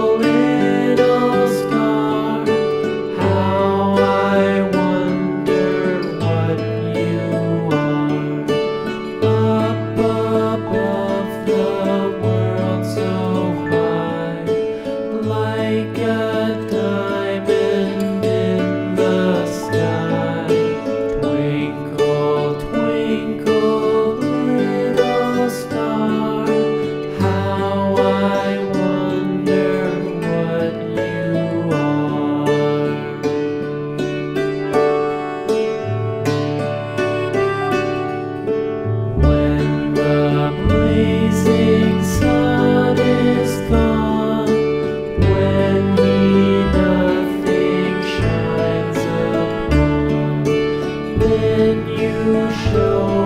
Then you show